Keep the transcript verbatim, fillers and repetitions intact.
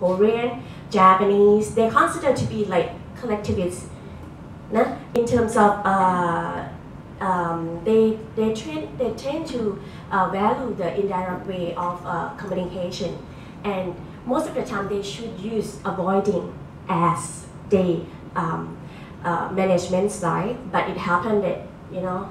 Korean, Japanese, they're considered to be like collectivists. Nah? In terms of uh, um, they they tend they tend to uh, value the indirect way of uh, communication, and most of the time they should use avoiding as they um, uh, management style. But it happened that you know.